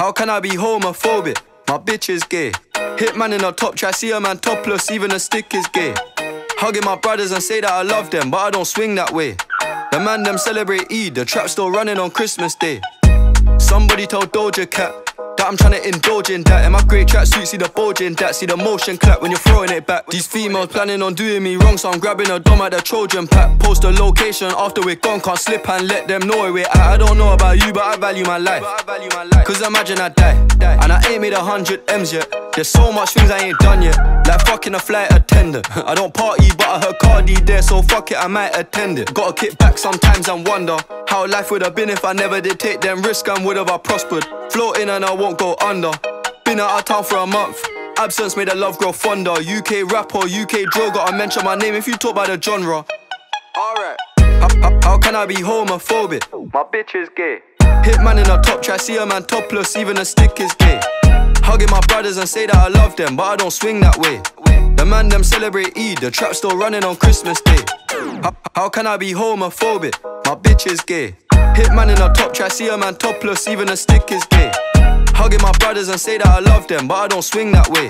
How can I be homophobic? My bitch is gay. Hitman in a top try, see a man topless, even a stick is gay. Hugging my brothers and say that I love them, but I don't swing that way. The man them celebrate Eid, the trap still running on Christmas Day. Somebody tell Doja Cat that I'm trying to indulge in that. In my great tracksuit, see the bulge in that. See the motion clap when you're throwing it back. These females planning on doing me wrong, so I'm grabbing a dom at the Trojan pack. Post a location after we're gone, can't slip and let them know where we're at. I don't know about you, but I value my life. Cause imagine I die, and I ain't made 100 M's yet. There's so much things I ain't done yet, like fucking a flight attendant. I don't party, but I heard Cardi there, so fuck it, I might attend it. Gotta kick back sometimes and wonder how life would have been if I never did take them risks, and would have I prospered. Floating and I won't go under. Been out of town for a month, absence made the love grow fonder. UK rapper, UK drill, gotta mention my name if you talk by the genre. Alright. How can I be homophobic? My bitch is gay. Hitman in a top try, see a man topless, even a stick is gay. Hugging my brothers and say that I love them, but I don't swing that way. The man them celebrate Eid, the trap still running on Christmas Day. How can I be homophobic? My bitch is gay. Hitman in a top try, see a man topless, even a stick is gay. Hugging my brothers and say that I love them, but I don't swing that way.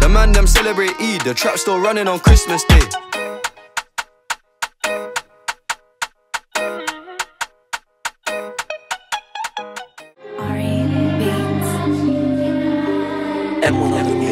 The man them celebrate Eid, the trap still running on Christmas Day. And we'll never be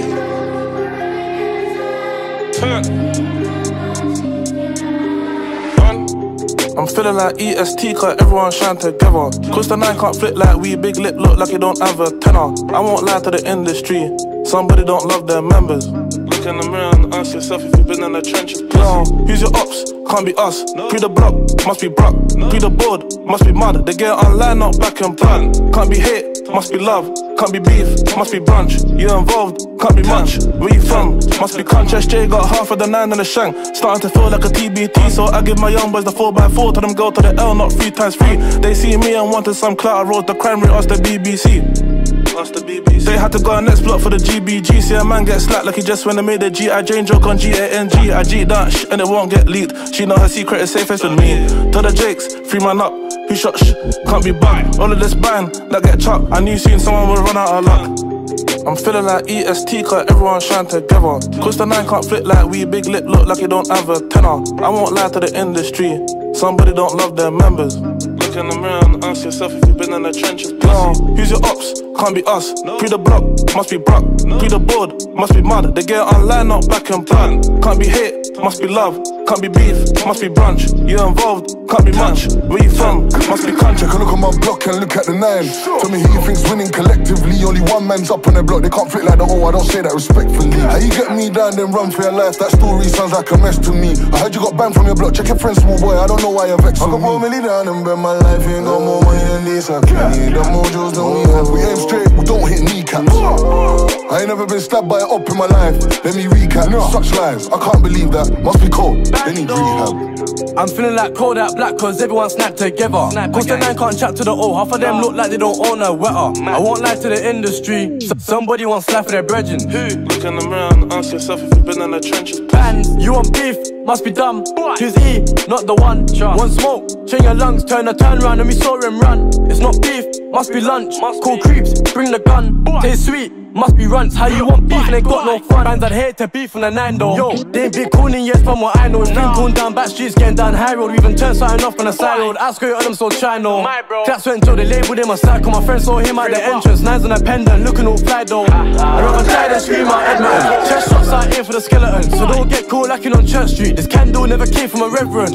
I'm feeling like EST, cause everyone shine together. Cause the nine can't flip like we, big lip look like you don't have a tenor. I won't lie to the industry, somebody don't love their members. Look in the mirror and ask yourself if you've been in the trenches. No, who's your ops? Can't be us. Pre the block, must be Brock. Pre the board, must be mud. They get online, not back and plan. Can't be hate, must be love. Can't be beef, must be brunch. You're involved, can't be much. Where you from? Must be crunch. SJ got half of the nine and the shank. Starting to feel like a TBT, so I give my young boys the 4x4. Tell them go to the L, not 3x3. They see me and wanted some clout. I wrote the crime rate, asked the BBC. They had to go on next block for the GBG. See a man get slapped like he just when they made the G.I. Jane joke on G.A.N.G. I G that sh and it won't get leaked. She know her secret is safest with me. Tell the Jakes, free man up. Who shot sh, can't be banned. All of this ban that get chopped. I knew soon someone would run out of luck. I'm feeling like EST, cause everyone shine together. Cause the nine can't flip like we, big lip look like you don't have a tenor. I won't lie to the industry, somebody don't love their members. Look in the mirror and ask yourself if you've been in the trenches. No, who's your ops? Can't be us. Pre the block, must be Brock. Pre the board, must be mud. They get online, not back and plan. Can't be hate, must be love. Can't be beef, must be brunch. You're involved, can't be much. Where you from? Must be country. Take a look at my block and look at the nine. Tell me who you think's winning collectively. Only one man's up on their block. They can't flip like the O. I don't say that respectfully. How you get me down then run for your life? That story sounds like a mess to me. I heard you got banned from your block. Check your friends, small boy. I don't know why you're vexed. I got more money down and bend my life. Ain't got more money than this. I need the modules than we have. We aim straight, we don't hit kneecaps. I ain't never been stabbed by an op in my life. Let me recap. Such lies, I can't believe that. Must be cold. They need rehab. I'm feeling like Kodak Black cause everyone snapped together. Cause the nine can't chat to the O. Half of them look like they don't own a wetter. I won't lie to the industry, somebody wants life for their brethren. Look in the mirror and ask yourself if you've been in the trenches. Bands, you want beef, must be dumb. Choose E, not the one. One smoke, chain your lungs, turn round and we saw him run. It's not beef, must be lunch. Call creeps, bring the gun. Taste sweet, must be runts. How you want beef and ain't got no fun? Bands that hate to beef on the nine though. Yo, they ain't been calling yes from what I know. It's been cooled down back streets, getting down high road. We even turned something off on the side road. I screw on them so Chino. That's when till they labelled him a psycho. My friend saw him at the entrance, nines on a pendant, looking all fly though. I'd rather die than scream out Edmund. Chest shots out here for the skeleton, so don't get caught lacking on Church Street. This candle never came from a reverend.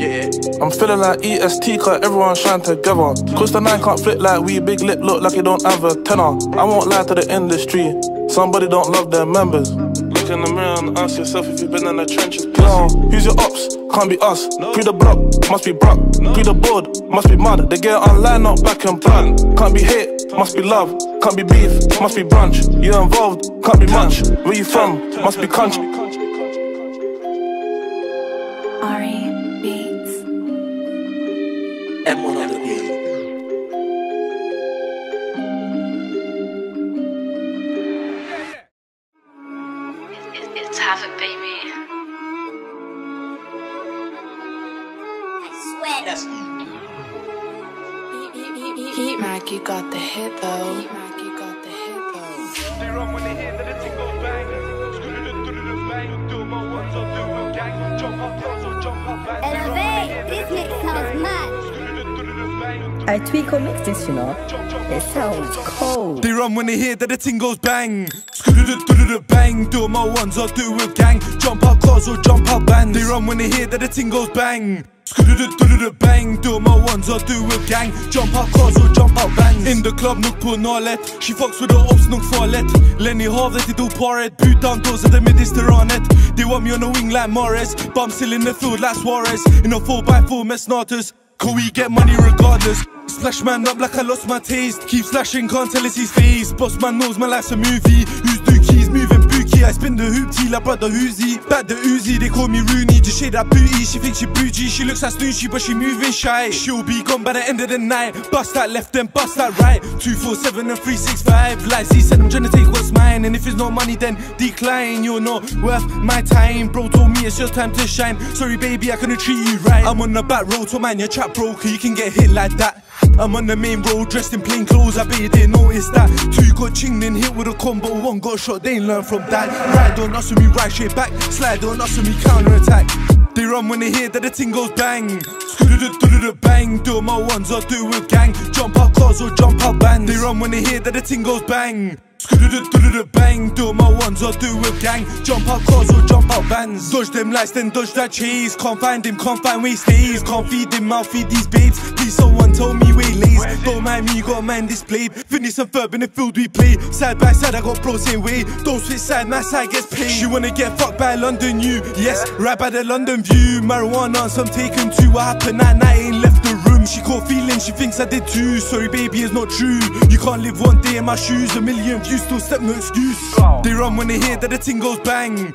I'm feeling like EST, cause everyone shine together. Cause the nine can't flip like we, big lip look like you don't have a tenor. I won't lie to the industry, somebody don't love their members. Look in the mirror and ask yourself if you've been in the trenches. No, who's your ops? Can't be us. Pre the block, must be Brock. Pre the board, must be mud. They get online, not back and plan. Can't be hate, must be love. Can't be beef, must be brunch. You're involved, can't be much. Where you from? Must be country. Heat Mac, you got the hit though. Elevate, this mix sounds mad. I tweak or mix this, you know. It sounds cold. They run when they hear that the ting goes bang. Bang, do my ones I do with gang. Jump out claws or jump out bands. They run when they hear that the ting goes bang. Bang, do my ones I do with gang. Jump out claws or jump out bands. In the club, nook på nollet. She fucks with the ops, nook farlet. Lenny half that they do parret. Boot down doors at the mid is the on it. They want me on the wing like Morris. Bomb still in the field like Suarez. In a 4x4 mess snorters. Can we get money regardless? Splash man up like I lost my taste. Keep slashing, can't tell it's his face. Boss man knows my life's a movie. Who's dookies, moving bookie. I spin the hoopty like brother Uzi. Bad the Uzi, they call me Rooney. Just shade that booty, she thinks she bougie. She looks like snoozy, but she moving shy. She'll be gone by the end of the night. Bust that left, then bust that right. 2, 4, 7 and 3, 6, 5. Like Z said, I'm trying to take what's mine. And if it's not money, then decline. You're not worth my time. Bro told me it's your time to shine. Sorry baby, I couldn't treat you right. I'm on the back road, so man, your trap broke. You can get hit like that. I'm on the main road, dressed in plain clothes. I bet you didn't notice that. 2 got chinged and hit with a combo. 1 got shot, they ain't learn from that. Ride on us with me, ride straight back. Slide on us with me, counter attack. They run when they hear that the ting goes bang. Bang, do my ones I do with gang. Jump out cars or jump out bands. They run when they hear that the ting goes bang. Bang, do my ones I do with gang. Jump out cars or jump out bands. Dodge them lights, then dodge that cheese. Can't find him, can't find where he stays. Can't feed him, I'll feed these babes. Please someone tell me where he lays. Don't mind me, got a man displayed. Finish and verb in the field we play. Side by side, I got bros same way. Don't switch side, my side gets paid. She wanna get fucked by London U. Yes, right by the London view. Marijuana, some taken to. What happened that night, ain't left the room. She caught feelings, she thinks I did too. Sorry baby, it's not true. You can't live one day in my shoes. A million views, still step, no excuse. They run when they hear that the ting goes bang.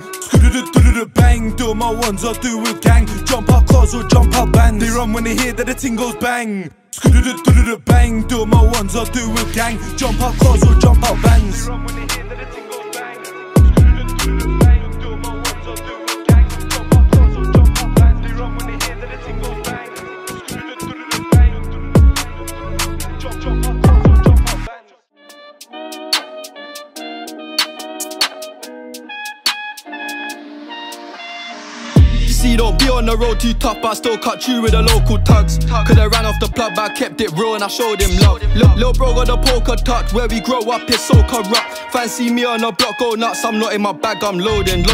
Bang, do my ones I do with gang. Jump out cars or jump out bands. They run when they hear that the ting goes bang. Bang, do my ones I do with gang. Jump out cars or jump out bands. See, don't be on the road too tough, I still cut you with the local tugs. Coulda ran off the plug, but I kept it real and I showed him love. Lil bro got the poker touch, where we grow up is so corrupt. Fancy me on the block, go nuts, I'm not in my bag, I'm loading.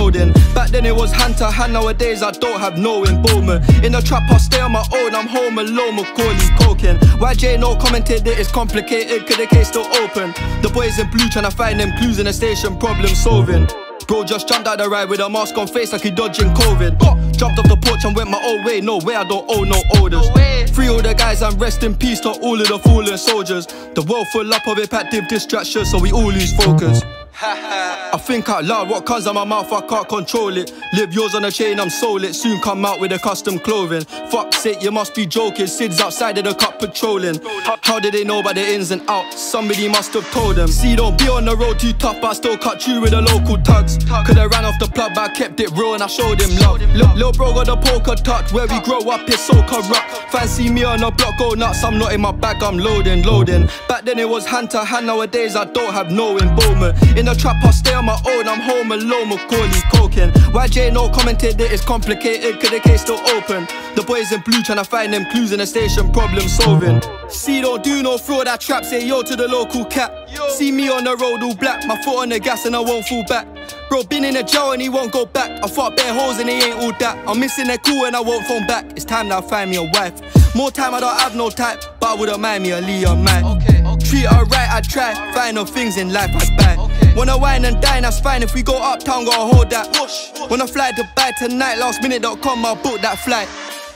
Back then it was hand to hand, nowadays I don't have no involvement. In the trap I stay on my own, I'm home alone, Macaulay's coking. YJ no commented it, it's complicated, could the case still open? The boys in blue tryna find them clues in the station, problem solving. Bro just jumped out the ride with a mask on face like he dodging COVID. Jumped off the porch and went my own way, no way I don't owe no orders. Free all the guys and rest in peace to all of the fallen soldiers. The world full up of impactive distractions, so we all lose focus. I think out loud, what comes out my mouth, I can't control it. Live yours on a chain, I'm sold it. Soon come out with a custom clothing. Fuck's sake, you must be joking. Sid's outside of the cup patrolling. How did they know about the ins and outs? Somebody must have told them. See, don't be on the road too tough, I still cut you with the local tugs. Coulda ran off the plug, but I kept it real and I showed him love. Lil bro got the poker touch, where we grow up is so corrupt. Fancy me on a block, go nuts, I'm not in my bag, I'm loading. Back then it was hand to hand, nowadays I don't have no involvement. In the trap I stay on my own, I'm home alone, Macaulay's coking. YJ no commented it, it's complicated, could the case still open? The boys in blue tryna find them clues in the station, problem solving. See, don't do no fraud, I trap, say yo to the local cat. See me on the road all black, my foot on the gas and I won't fall back. Bro been in the jail and he won't go back. I fought bare hoes and he ain't all that. I'm missing their cool and I won't phone back. It's time that I find me a wife. More time I don't have no type, but I wouldn't mind me a Leon man. Treat her right, I try, find the things in life I buy. Wanna wine and dine, that's fine. If we go uptown, gotta hold that. Wanna fly to Dubai tonight, lastminute.com, I booked that flight.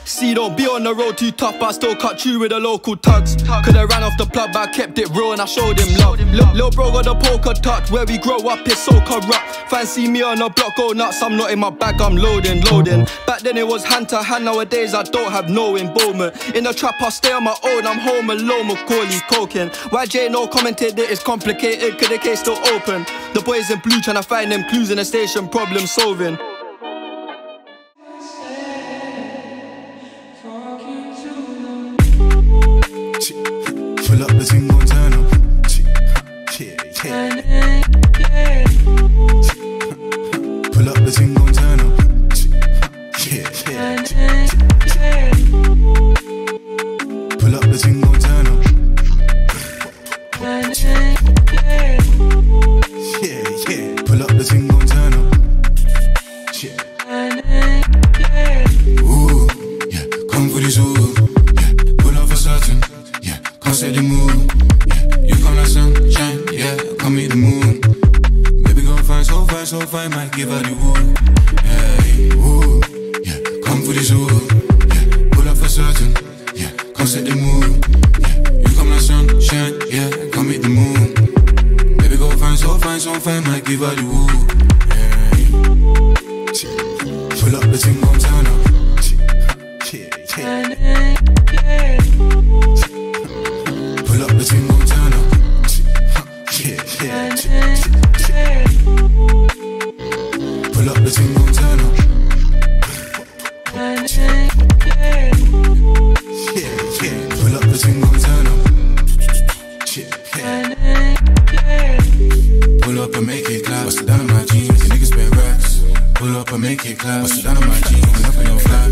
See, don't be on the road too tough, but I still cut you with the local tugs. Coulda ran off the plug, but I kept it real and I showed him love. Lil bro got the poker touch, where we grow up is so corrupt. Fancy me on a block, go nuts, I'm not in my bag, I'm loading. Back then it was hand to hand, nowadays I don't have no involvement. In the trap I stay on my own, I'm home alone, Macaulay's coking. YJ no commented it, it's complicated, could the case still open? The boys in blue tryna find them clues in the station, problem solving. Pull up the single turn up. Yeah. up, I might give her the wood. Yeah, woo, yeah, come for the zoo. Yeah, pull up for certain. Yeah, come set the mood. Yeah, you come like sunshine. Yeah, come hit the moon. Baby, go find so fine, so fine, might give her the wood. Yeah, pull up the team, come turn up. Yeah, yeah. Pull up the team, come turn up. Yeah, yeah. Pull up the team, come turn up. Yeah, yeah. Pull up the team, come turn up. Yeah, yeah. Pull up and make it clap. Bust it down on my jeans. The niggas been racks. Pull up and make it clap. Bust it down on my jeans. Coming up in your flat.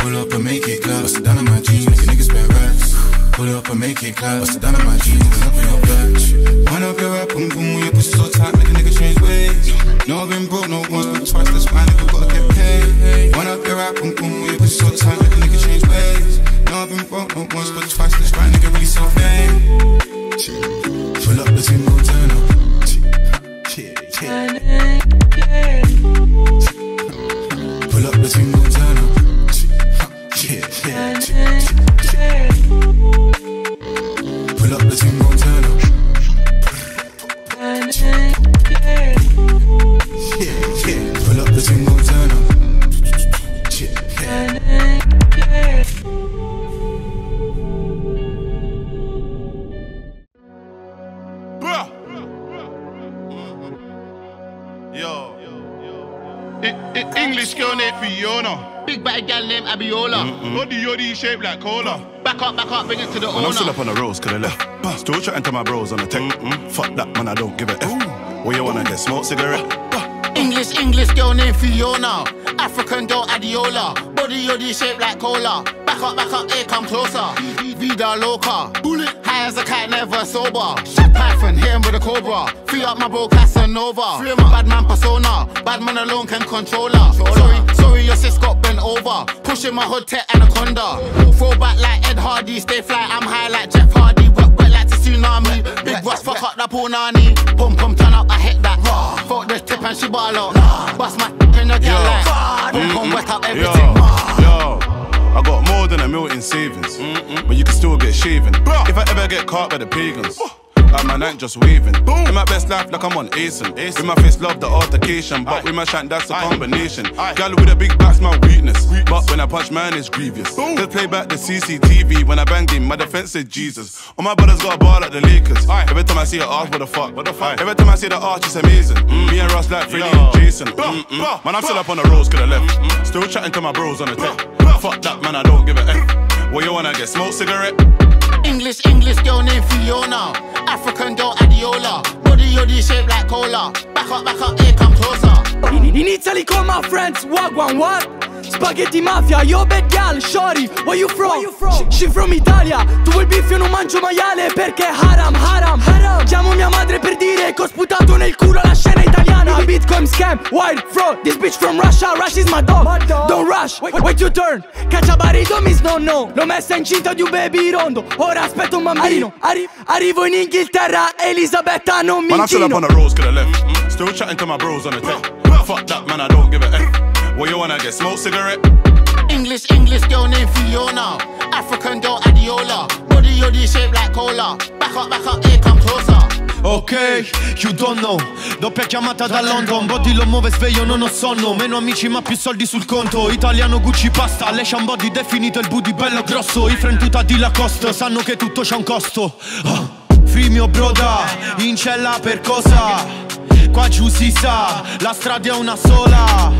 Pull up and make it clap. Bust it down on my jeans. The niggas been racks. Pull up and make it clap. Bust it down on my jeans. Coming up in your flat. Wind up your rap, boom boom. Your pussy so tight, make a nigga change ways. No, I've been broke, no once, but twice. That's why nigga gotta get paid. Wind up your rap, boom boom. Your pussy so tight, make a nigga change ways. No, I've been broke, no once, but twice. That's why nigga really so fame. Pull up the team, go turn up. Yeah, yeah. Pull up the team, go turn up. Yeah, yeah, yeah. Pull up the team, go turn up. Yeah, yeah. Pull up the team, go turn up. Yeah, yeah. Bruh. Yo. English girl named Fiona. Big bad gal named Abiola. Body yoddy shaped like cola. Back up, bring it to the owner. I'm still up on the roads, could I left. Still chatting to my bros on the tech. Fuck that, man, I don't give a F. What you wanna get? Smoke cigarette? English girl named Fiona. African girl Adiola. Body yoddy shaped like cola. Back up, hey, come closer. Vida loca. Bullet. High as a cat, never sober. Shit Python, hit him with a cobra. Free up my bro Casanova. Bad man persona. Bad man alone can control her. Sorry, your sis got bent over. Pushing my hood to Anaconda. Throw back like Ed Hardy. Stay fly, I'm high like Jeff Hardy. Wet like the tsunami. Big Russ, fuck up the punani. Pum pum, turn up, I hit that. Fuck the tip and she ball out. Bust my in the gal. Pum pum, wet up everything. I got more than a million savings, but you can still get shaving. Bruh. If I ever get caught by the pagans, like my night just waving. Boom. In my best life, like I'm on Asen. With my face, love the altercation, but with my shank, that's a combination. Girl with a big back's my weakness, but when I punch, man, it's grievous. Just play back the CCTV when I banged him. My defense said Jesus. All my brothers got a bar like the Lakers. Every time I see her arch, what the fuck? Every time I see the arch, it's amazing. Me and Ross like Freddy and Jason. Man, I'm still up on the roads, coulda left. Still chatting to my bros on the tech. Fuck that, man, I don't give a F. What you wanna get? Smoke cigarette? English girl named Fiona. African girl Adiola. Body yoddy shaped like cola. Back up, here come closer. In Italy call my friends, wagwan what? Spaghetti mafia, yo bad gal, shorty, where you from? She from Italia, tu vuoi beef io non mangio maiale perché haram, haram. Chiamo mia madre per dire che ho sputato nel culo la scena italiana. Bitcoin scam, wild fraud, this bitch from Russia, Rush is my dog. Don't rush, wait your turn, cacciabarito mi snonno. L'ho messa incinta di un baby rondo, ora aspetto un bambino. Arrivo in Inghilterra, Elisabetta non mi inchino. Man, I'm still up on the roads, coulda left. Still chatting to my bros on the tech. Fuck that, man, I don't give a F. What you wanna get? Smoke cigarette? English girl named Fiona. African girl Adiola. Body yoddy shaped like cola. Back up, here come closer. Ok, you don't know. Doppia chiamata da London. Body lo muove sveglio, non ho sonno. Meno amici ma più soldi sul conto. Italiano Gucci pasta. L'Asian body definito il booty bello grosso. I frentuta di Lacoste. Sanno che tutto c'ha un costo. Fimio broda, in cella per cosa? Qua giù si sa, la strada è una sola.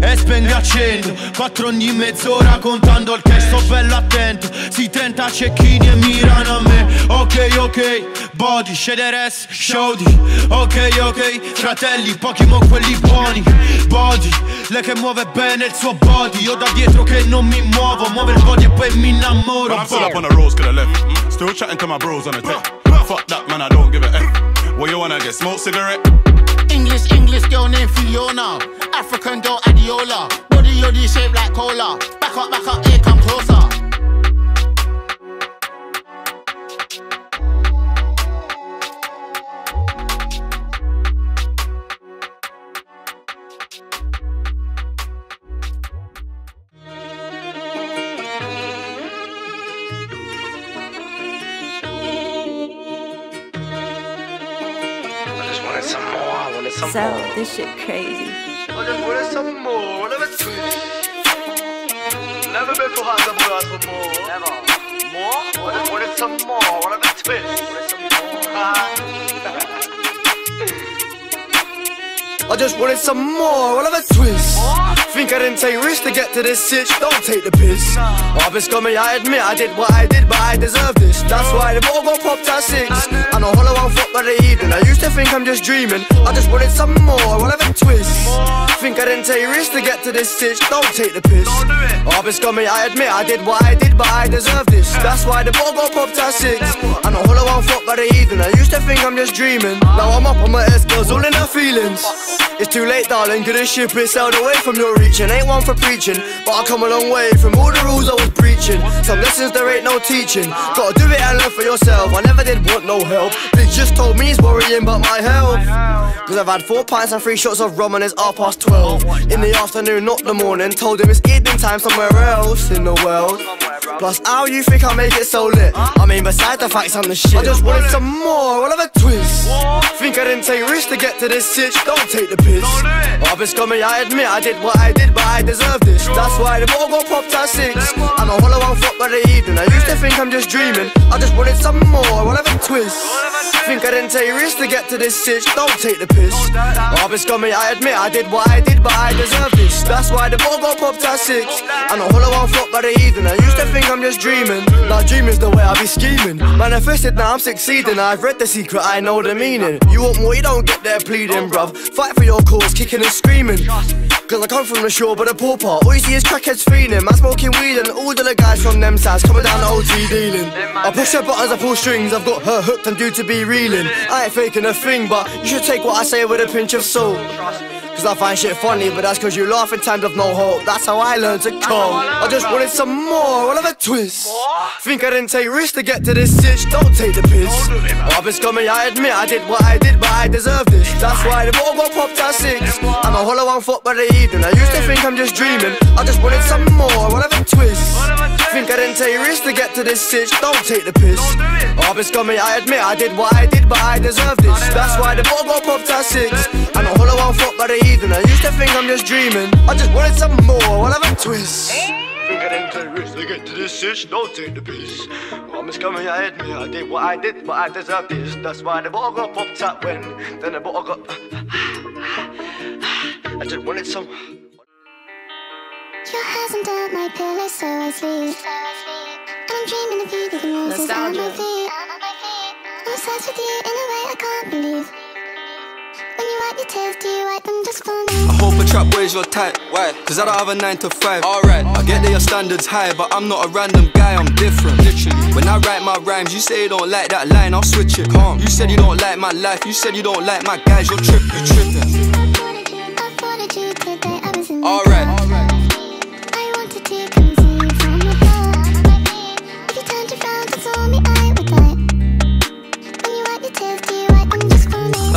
E spendi a 100, 4 ogni mezz'ora contando il cash. Sto bello attento, si tenta cecchini e mirano a me. Ok, body, scederes, showdi. Ok, fratelli, pochi mo quelli buoni. Body, lei che muove bene il suo body. Io da dietro che non mi muovo, muove il body e poi mi innamoro. But I'm still up on the roads, coulda left. Still chatting to my bros on the tech. Fuck that, man, I don't give a F. What you wanna get? Smoke cigarette? English girl named Fiona. African girl Adiola. Body yoddy shaped like cola. Back up, here come closer. wanted some more, I wanted some more. So, this shit crazy. I just wanted some more. Never been too hard to ask for more. Never. More? I just wanted some more. What a twist. I just wanted some more. What a twist. Think I didn't take risks to get to this sitch. Don't take the piss. I've been scumming, I admit I did what I did, but I deserve this. That's why they've all got popped at 6. And a hollow one fucked by the evening. I used to think I'm just dreaming. I just wanted some more, whatever twist. Think I didn't take risks to get to this sitch. Don't take the piss. I've been scumming, I admit I did what I did, but I deserve this. That's why they've all got popped at 6. And a hollow one fucked by the evening. I used to think I'm just dreaming. Now I'm up on my ass, girls, all in her feelings. It's too late, darling, cause this ship is sailed away from your reaching. Ain't one for preaching, but I come a long way from all the rules I was preaching. Some lessons there ain't no teaching. Gotta do it and learn for yourself. I never did want no help. He just told me he's worrying about my health. Cause I've had 4 pints and 3 shots of rum and it's 12:30. In the afternoon, not the morning. Told him it's evening time somewhere else in the world. Plus, how you think I make it so lit? I mean, besides the facts, I'm the shit. I just wanted some more, all of a twist. Think I didn't take risks to get to this sitch. Don't take the piss. I've been scumming, I admit I did what I did, but I deserve this. That's why the ball got popped at 6. And a hollow one fucked by the evening. I used to think I'm just dreaming. I just wanted some more, all of a twist. Think I didn't take risks to get to this sitch. Don't take the piss. I've been scumming, I admit I did what I did, but I deserve this. That's why the ball got popped at 6. And a hollow one fucked by the evening. I used to think I'm just dreaming. Now dreaming's the way I be scheming. Manifested, now I'm succeeding. I've read the secret, I know the meaning. You want more, you don't get there pleading, bruv. Fight for your cause, kicking and screaming. Cause I come from the shore, but the poor part. All you see is crackheads fiending. Man smoking weed and all the little guys from them sides coming down the OT dealing. I push her buttons, I pull strings. I've got her hooked and due to be reeling. I ain't faking a thing, but you should take what I say with a pinch of salt. Cause I find shit funny, but that's cause you laugh in times of no hope. That's how I learned to cope. I just wanted some more, all of a twist. Think I didn't take risks to get to this sitch. Don't take the piss. I've been scumming, I admit I did what I did, but I deserve this. That's why the ball got popped at 6. And a hollow one fucked by the evening. I used to think I'm just dreaming. I just wanted some more, all of a twist. Think I didn't take risks to get to this sitch. Don't take the piss. I've been scumming, I admit I did what I did, but I deserve this. That's why the ball got popped at 6. And a hollow one fucked by the evening. I used to think I'm just dreaming. I just wanted some more, I'll have a twist. Think I didn't take risks to get to this sitch. Don't take the piss. I'm just coming, I admit I did what I did, but I deserve this. That's why the bottle got popped up when. Then the bottle got. I just wanted some. Your hasn't out my pillow, so I sleep. And I'm dreaming of you, the noises on my feet. I'm obsessed with you in a way I can't believe. I hope a trap wears your type. Why? Cause I don't have a 9 to 5. Alright, I get that your standards high, but I'm not a random guy, I'm different. Literally, when I write my rhymes, you say you don't like that line, I'll switch it. Calm. You said you don't like my life, you said you don't like my guys, you're tripping. You're tripping. Alright.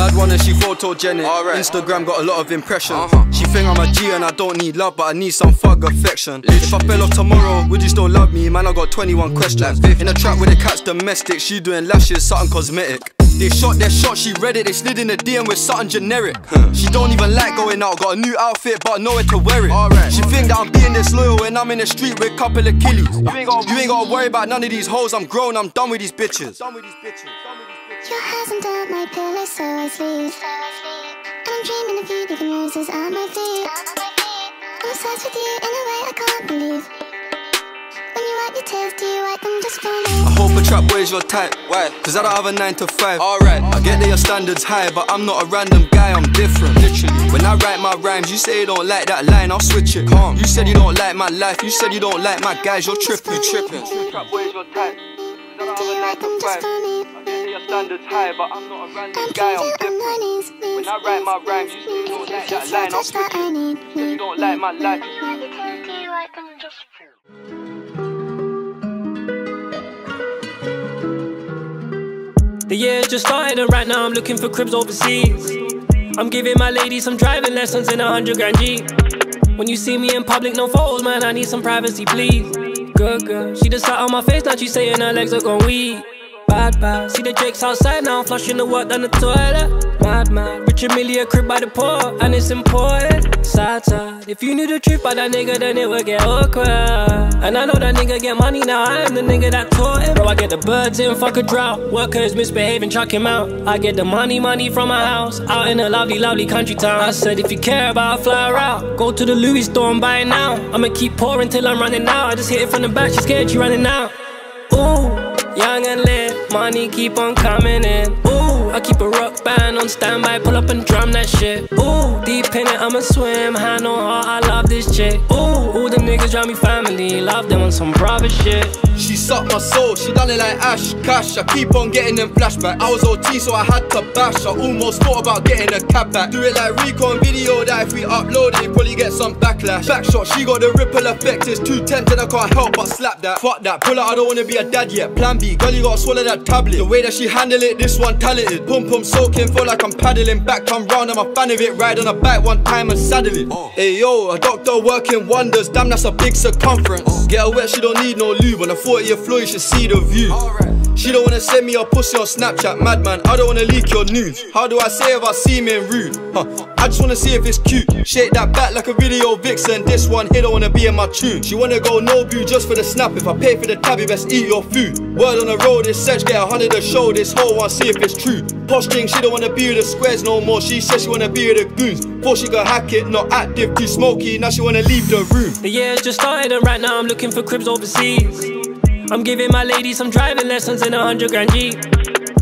I'd wanna she photogenic. Right. Instagram got a lot of impressions. She think I'm a G and I don't need love, but I need some thug affection. If I fell off tomorrow, would you still love me? Man, I got 21 questions. In a trap with the cat's domestic, she doing lashes, something cosmetic. They shot their shot, she read it, they slid in the DM with something generic. She don't even like going out, got a new outfit but nowhere to wear it. She think that I'm being disloyal when I'm in the street with a couple of killies. You ain't gotta worry about none of these hoes, I'm grown, I'm done with these bitches. Your hasn't out my pillow, so I sleep. And I'm dreaming of you, leaving roses on my feet. I'm obsessed with you in a way I can't believe. When you wipe your tears, do you wipe them just for me? I hope a trap wears your type. Why? Cause I don't have a 9 to 5. Alright, I get that your standards high, but I'm not a random guy, I'm different. Literally, when I write my rhymes, you say you don't like that line, I'll switch it. Calm. You said you don't like my life, you said you don't like my guys, you're tripping. Trap wears your type. Do you wipe them just for me? Standards high, but I'm not a random guy, I'm different. When I write my rhymes, you still don't like that line, I'll switch it. If you don't like my life, you like them just feel. The year just started and right now I'm looking for cribs overseas. I'm giving my lady some driving lessons in 100 grand G. When you see me in public, no photos, man, I need some privacy, please. Good girl, she just sat on my face, now she's saying her legs are gone weak. bad, bad. See the jakes outside now, flushing the work down the toilet. Mad, mad. Rich and Millie a crib by the port, and it's important. Sad, sad. If you knew the truth about that nigga, then it would get awkward. And I know that nigga get money now, I am the nigga that taught him. Bro, I get the birds in, fuck a drought. Workers misbehaving, chuck him out. I get the money, money from my house, out in a lovely, lovely country town. I said if you care about, fly her out. Go to the Louis store and buy it now. I'ma keep pouring till I'm running out. I just hit it from the back, she's scared she running out. Ooh, young and lit, money keep on coming in. Ooh, I keep a rock band on standby, pull up and drum that shit. Ooh, deep in it, I'ma swim, hand on heart, I love this chick. Ooh, all the niggas round me family, love them on some private shit. She sucked my soul, she done it like Ash Cash. I keep on getting them flashbacks. I was OT so I had to bash. I almost thought about getting a cab back. Do it like Recon video, that if we upload it, probably get some backlash. Backshot, she got the ripple effect. It's too tempting, I can't help but slap that. Fuck that, pull out, I don't wanna be a dad yet. Plan B, girl you gotta swallow that tablet. The way that she handle it, this one talented. Pum pum soaking, feel like I'm paddling. Back come round, I'm a fan of it. Ride on her back one time and saddle it. Ayo, a doctor working wonders. Damn, that's a big circumference. Get her wet, she don't need no lube. On the 40th floor, you should see the view. She don't wanna send me a pussy on Snapchat, madman. I don't wanna leak your news. How do I say if I seem in rude? I just wanna see if it's cute. Shake that back like a video vixen. This one here don't wanna be in my tune. She wanna go no boo just for the snap. If I pay for the tab, you best eat your food. Word on the road, this search, get 100 to show this whole one, see if it's true. Posting, she don't wanna be with the squares no more. She says she wanna be with the goons. Before she could hack it, not active, too smoky. Now she wanna leave the room. The year's just started and right now I'm looking for cribs overseas. I'm giving my lady some driving lessons in 100 grand Jeep.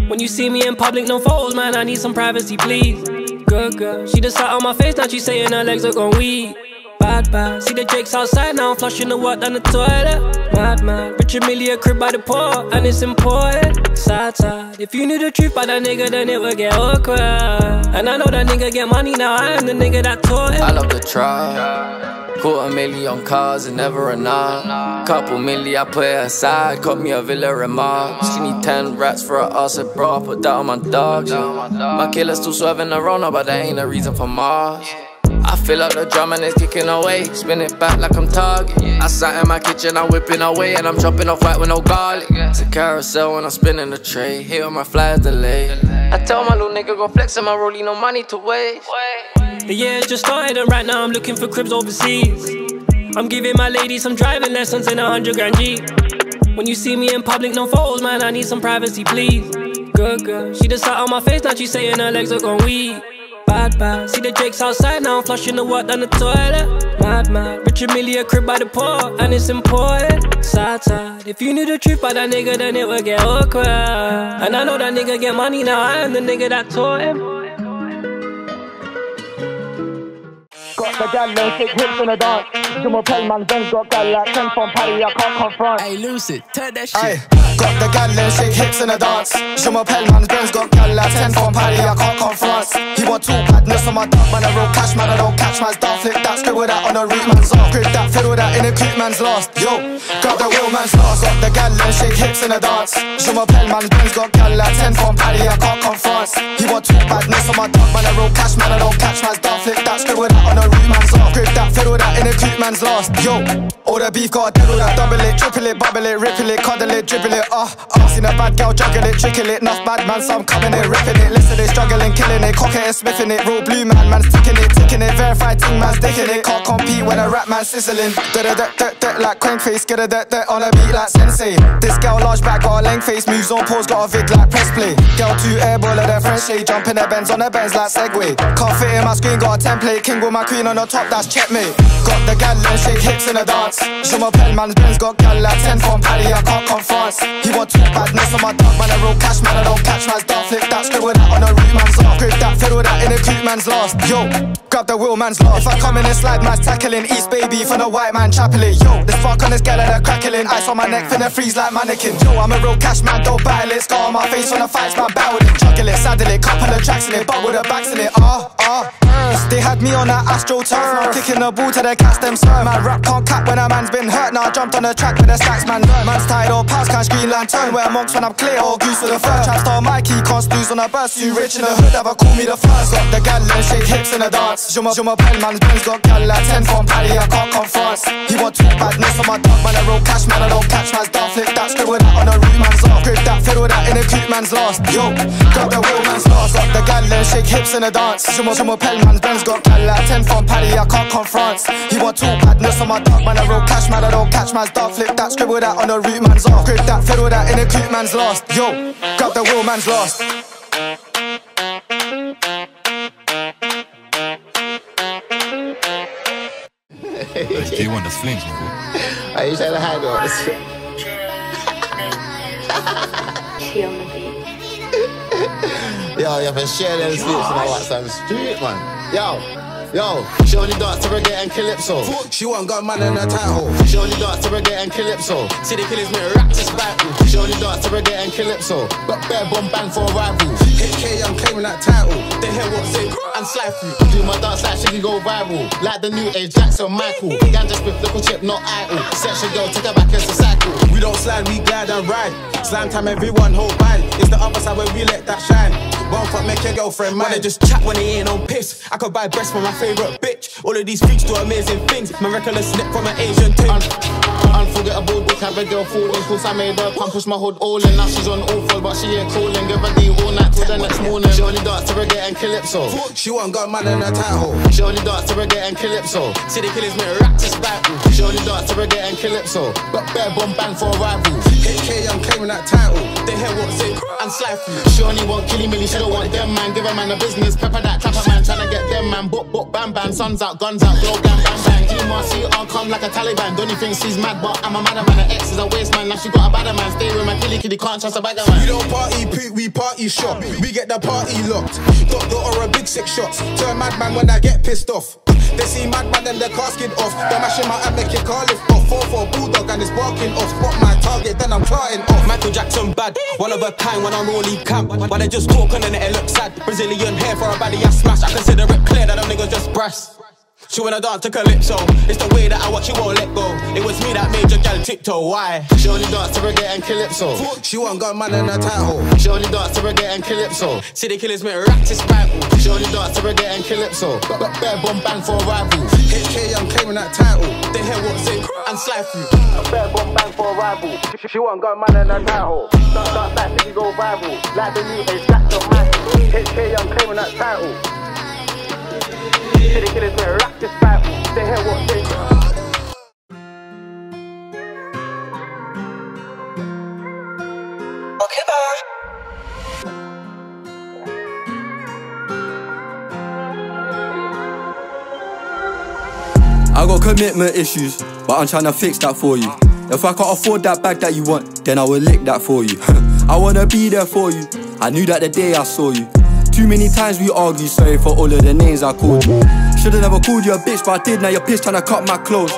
When you see me in public, no photos, man, I need some privacy, please. Good girl, she just sat on my face, now she's saying her legs are gone weak. Bad, bad, see the jakes outside now, I'm flushing the work down the toilet. Mad, mad, rich and Millie a crib by the port, and it's important. Sad, sad, if you knew the truth about that nigga, then it would get awkward. And I know that nigga get money now, I am the nigga that taught him. I love the trial. $250,000 cars and never enough. Couple milli, I put it aside. Got me a Villa and Mar. She need 10 rats for her asset, bro. I put that on my dog. My killer still swerving around, but that ain't a reason for Mars. I fill up the drum and it's kicking away. Spin it back like I'm Target. I sat in my kitchen, I'm whipping away. And I'm dropping off white with no garlic. It's a carousel when I'm spinning the tray. Here on my flyers delay. I tell my little nigga go flex and my rollie, no money to waste. The year's just started and right now I'm looking for cribs overseas. I'm giving my lady some driving lessons in 100 grand Jeep. When you see me in public, no photos, man, I need some privacy, please. Good girl, she just sat on my face, now she's saying her legs are gone weak. Bad, bad, see the jakes outside now, I'm flushing the work down the toilet. Mad, mad, rich and Millie a crib by the port, and it's important. Sad, sad, if you knew the truth about that nigga, then it would get awkward. And I know that nigga get money now, I am the nigga that taught him. Got the gal and sick hips in a dance. Jimmo Pellman, then got gal like 10 from Paddy, I can't confront. Hey, Lucid, turn that shit. Aye. Got the gal and sick hips in a dance. Jimmo Pellman, then got gal like 10 from Paddy, I can't confront. He want two padness on my dog, man, I roll cash, man, I don't catch man's dark. Flip that, scribble that on the root man's off. Grip that, fiddle that in a creep man's lost. Yo, grab the wheel man's lost. Got the gal and sick hips in a dance. Jimmo Pellman, then got gal like 10 from Paddy, I can't confront. He want two padness on my dog, man, I roll cash, man, I don't catch man's dark. Flip that, scribble that on the root man's off. Grip that, fiddle that in a creep man's lost. Yo, all the beef got a diddle that. Double it, triple it, bubble it, ripple it, cuddle it, dribble it. Seen a bad girl juggle it, trickle it. Enough bad man, some coming it, ripping it. Listen, they struggling, killing it, cock it and sniffing it. Roll blue man, man's ticking it, verified ting man's dicking it. Can't compete when a rap man's sizzling. Da da da da da like crank face, get a da da on a beat like sensei. This girl large back, got a length face, moves on pause, got a vid like press play. Girl two airball at their French shade, jump in the Benz on the Benz like Segway. Can't fit in my screen, got a template, king with my queen on the top, that's checkmate. Got the gal and shake hips in a dance. Show my pen man's Benz, got gal like 10 from Paddy, I can't confront. He want two badness on my dog, man, I roll cash, man, I don't catch man's dark. Flip that, scribble that on a root man's off. Grip that, fiddle that in a creep man's lost. Yo, grab the wheel man's lost. If I come in and slide, man's tackling. East baby for the white man chapeling. Yo, this fuck on this gal and a crackling. Ice on my neck, finna freeze like mannequin. Yo, I'm a real cash man, don't battle it. Scar on my face when the fights, man, battle it. it, saddle it, couple of tracks in it, but with the backs in it. They had me on that AstroTurf, now kicking the ball to the cats them serve. My rap can't cap when a man's been hurt. Now I jumped on the track with the stacks, man. Man's tied or pounds, cash Green Lantern. Wear monks when I'm clear or goose with the fur. Trap star Mikey, can't snooze on a burst. You rich in the hood, ever call me the first. Got the gal, let shake hips in the dance. Juma pen, man's pen's got gal like 10 from Paddy, I can't confront. He want tweet badness on my dog, man. I roll cash, man, I don't catch man's dark. Flip that scribble that on the root, man's off. Grip that fiddle that in the cute, man's lost. Yo, grab the wheel, man's lost. Got the gal, let shake hips in the dance. Juma pen, man's Ben's got gal like 10 from Paddy, I can't confront. He want talk badness on my dog, man. I roll cash, man, I don't catch man's dark. Flip that scribble that on the root, man's off. Grip that fiddle that in the cute, man's lost. Yo, grab the wheel, man's lost. Hey, you want the flings, nigga? Are you trying to hide on us? She on the beat. Yo, you have to share them slips and all that sounds street, man. Yo, she only dance to reggae and calypso. She won't got man in her title. She only dance to reggae and calypso. See the killers make rap to spiteful. She only dance to reggae and calypso. But bare bomb bang for a rival. HK, I'm claiming that title. They hear what's in and slide through. Do my dance like she go viral. Like the new age Jackson Michael. Ganja's with little chip, not idle. Section girl, take her back as a cycle. We don't slide, we glide and ride. Slime time, everyone hold band. It's the other side where we let that shine. One fuck make your girlfriend mine. Wanna just chat when they ain't on piss. I could buy breasts for my favourite bitch. All of these freaks do amazing things. My reckless slip from an Asian tip. Unforgettable dick, have a girl falling. Cause I made her pump, push my hood all in. Now she's on all four, but she ain't calling. Give her D all night till the next morning. She only dance to reggae and calypso. She won't got man in her title. She only dance to reggae and calypso. See the killers make rap to spiteful. She only dance to reggae and calypso. But bare bomb bang for a rival. HK, I'm claiming that title. They hear what's in and slide through. She only want killy milly, she don't want them man. Give a man a business, pepper that trapper man. Tryna get them man, book, bam bam. Sun's out, guns out, blow gang, bam bang. DMRC all come like a Taliban. Don't you think she's mad, but I'm a madder man. Her ex is a waste man, now she got a badder man. Stay with my killy, can't trust a bagger man. We don't party poop, we party shop. We get the party locked. Doctor or a big six shots. Turn madman when I get pissed off. They see madman and the car skid off. They're mashing my hand, they kick all lift off. 4-4 bulldog and it's barking off. Spot my target, then I'm charting off. Michael Jackson bad, one of a kind when I'm only camp. While they just talking and it looks sad. Brazilian hair for a body I smash. I consider it clear that them niggas just brass. She wanna dance to calypso. It's the way that I watch, she won't let go. It was me that made your gal tiptoe, why? She only dance to reggae and calypso. She won't got man in her title. She only dance to reggae and calypso. See the killers make rap to spiteful. She only dance to reggae and calypso. But bare bomb bang for a rival. HK, I'm claiming that title. They hear what's in and slide through. Bare bomb bang for a rival. She won't got man in her title. Dance like City go rival. Like the new age Jackson Michael. HK, I'm claiming that title. City killers make rap. This battle, they hear what they do. Okay, bye. I got commitment issues, but I'm trying to fix that for you. If I can't afford that bag that you want, then I will lick that for you. I wanna be there for you. I knew that the day I saw you. Too many times we argue, sorry for all of the names I called you. Should've never called you a bitch, but I did, now you're pissed tryna cut my clothes.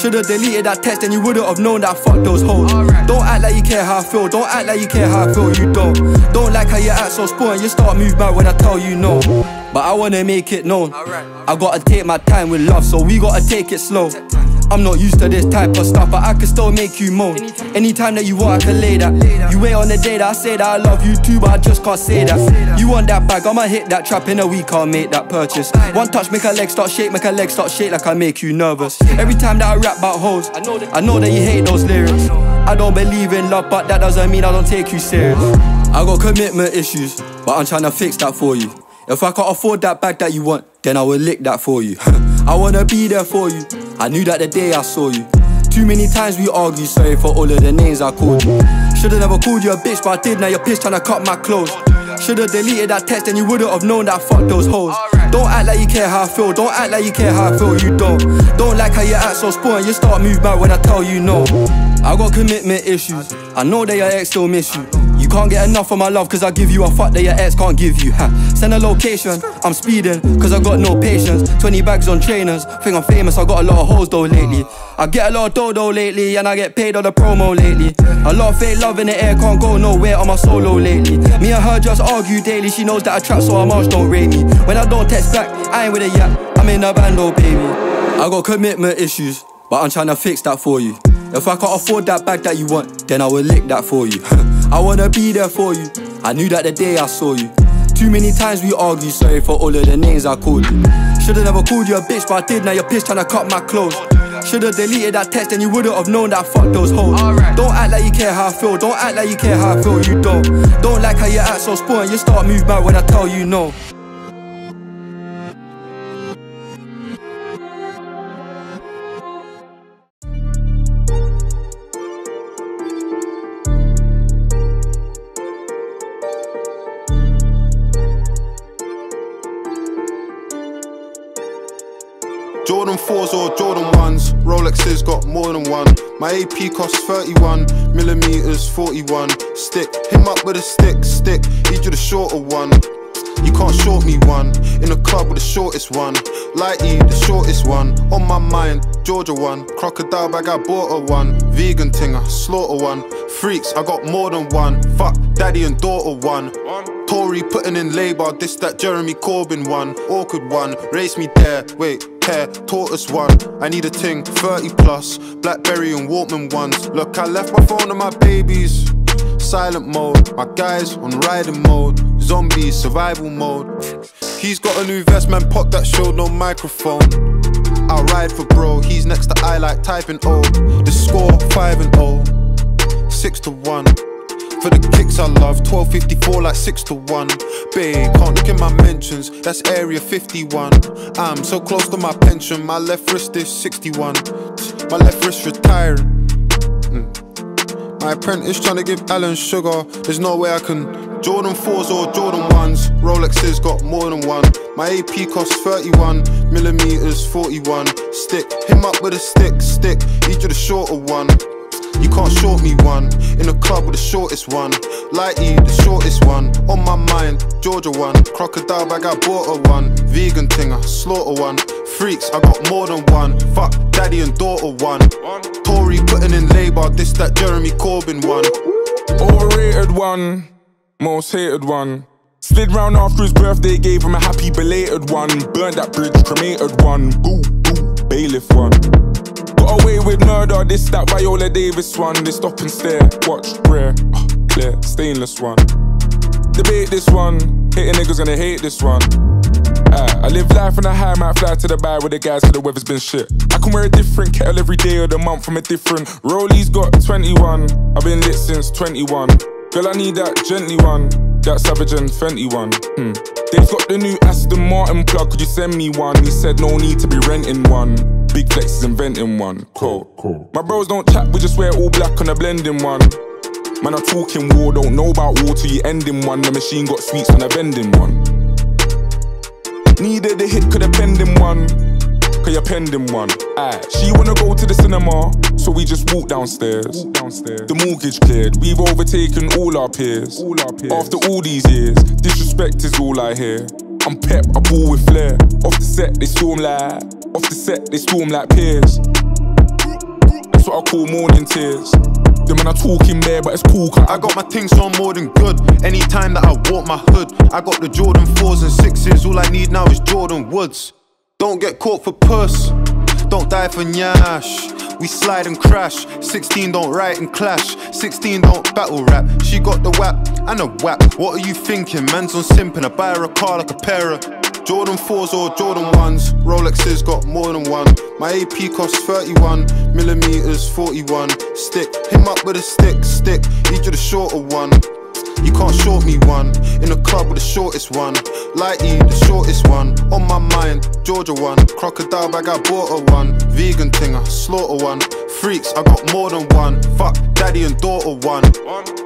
Should've deleted that text and you wouldn't have known that I fucked those hoes. Don't act like you care how I feel, don't act like you care how I feel, you don't. Don't like how you act so spoiled, you start move back when I tell you no. But I wanna make it known, I gotta take my time with love, so we gotta take it slow. I'm not used to this type of stuff, but I can still make you moan. Anytime that you want, I can lay that. You wait on the day that I say that I love you too, but I just can't say that. You want that bag, I'ma hit that trap. In a week, I'll make that purchase. One touch, make her leg start shake, make her leg start shake like I make you nervous. Every time that I rap about hoes, I know that you hate those lyrics. I don't believe in love, but that doesn't mean I don't take you serious. I got commitment issues, but I'm trying to fix that for you. If I can't afford that bag that you want, then I will lick that for you. I wanna be there for you. I knew that the day I saw you. Too many times we argue, sorry for all of the names I called you. Should've never called you a bitch, but I did, now you're pissed tryna cut my clothes. Should've deleted that text and you wouldn't have known that I fucked those hoes. Don't act like you care how I feel, don't act like you care how I feel, you don't. Don't like how you act so spoiled, you start move back when I tell you no. I got commitment issues, I know that your ex still miss you. You Can't get enough of my love, cause I give you a fuck that your ex can't give you, huh? Send a location, I'm speeding, cause I got no patience. 20 bags on trainers, think I'm famous, I got a lot of hoes though lately. I get a lot of dodo lately, and I get paid on the promo lately. A lot of fake love in the air, can't go nowhere on my solo lately. Me and her just argue daily, she knows that I trap so her march don't rate me. When I don't text back, I ain't with a yap, I'm in a bando baby. I got commitment issues, but I'm trying to fix that for you. If I can't afford that bag that you want, then I will lick that for you. I wanna be there for you, I knew that the day I saw you. Too many times we argue, sorry for all of the names I called you. Should've never called you a bitch, but I did, now you're pissed trying to cut my clothes. Should've deleted that text and you wouldn't have known that I fucked those hoes. Don't act like you care how I feel, don't act like you care how I feel, you don't. Don't like how you act so sporting, you start moving back when I tell you no. Jordan 4s or Jordan 1s, Rolexes got more than one. My AP costs 31, millimeters 41. Stick him up with a stick, stick, need you the shorter one. You can't short me one, in the club with the shortest one. Lighty, the shortest one, on my mind, Georgia one. Crocodile bag, I bought a one, vegan ting, I slaughter one. Freaks, I got more than one, fuck daddy and daughter one. Tory putting in labour, this that Jeremy Corbyn one. Awkward one, race me there, wait. Hair, tortoise one, I need a ting, 30 plus, Blackberry and Walkman ones. Look, I left my phone on my babies, silent mode, my guys on riding mode, zombies, survival mode. He's got a new vest, man, pop that showed no microphone. I'll ride for bro, he's next to I like typing O. The score, 5-0, 6-1. For the kicks I love, 1254 like 6-1. Babe, can't look in my mentions, that's area 51. I'm so close to my pension, my left wrist is 61. My left wrist retiring. My apprentice trying to give Alan sugar, there's no way I can. Jordan 4s or Jordan 1s, Rolexes got more than one. My AP costs 31, millimeters 41. Stick him up with a stick, stick, need you the shorter one. You can't short me one, in the club with the shortest one. Lighty, the shortest one, on my mind, Georgia one. Crocodile bag, I bought a one, vegan ting, I slaughter one. Freaks, I got more than one, fuck daddy and daughter one. Tory putting in labour, this that Jeremy Corbyn one. Overrated one, most hated one. Slid round after his birthday, gave him a happy belated one. Burned that bridge, cremated one, boo, boo, bailiff one. Got away with murder, this that Viola Davis one. They stop and stare, watch, rare, clear, stainless one. Debate this one, hating niggas gonna hate this one. I live life on a high, might fly to the bar with the guys cause the weather's been shit. I can wear a different kettle every day of the month from a different. Rolly's got 21, I've been lit since 21. Girl, I need that gently one, that Savage and Fenty one. They've got the new Aston Martin plug, could you send me one? He said no need to be renting one. Big Flex is inventing one, cool. My bros don't chat, we just wear all black on a blending one. Man, I'm talking war, don't know about war till you ending one. The machine got sweets on a vending one. Needed a hit, could have pending one, cause you're pending one. Aye. She wanna go to the cinema, so we just walk downstairs. The mortgage cleared, we've overtaken all our peers. After all these years, disrespect is all I hear. I'm pep, I ball with flair. Off the set, they storm like. Off the set, they storm like peers. That's what I call morning tears. Them man are talking there, but it's cool. I got my things on more than good. Anytime that I walk my hood, I got the Jordan 4s and 6s. All I need now is Jordan Woods. Don't get caught for puss. Don't die for nyash. We slide and crash. 16 don't write and clash. 16 don't battle rap. She got the whap and a whap. What are you thinking? Man's on simping. I buy her a car like a para. Jordan 4s or Jordan 1s, Rolexes got more than one. My AP costs 31, millimeters 41. Stick him up with a stick, stick, need you the shorter one. You can't short me one, in the club with the shortest one. Lighty, the shortest one, on my mind, Georgia one. Crocodile bag, I bought a one, vegan ting, I slaughter one. Freaks, I got more than one, fuck daddy and daughter one.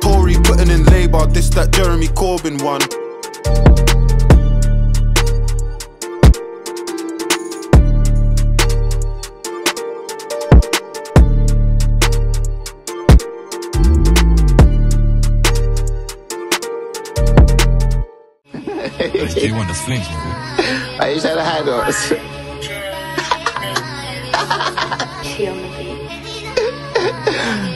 Tory putting in labour, this that Jeremy Corbyn one. You want to fling? Are you trying to hide us?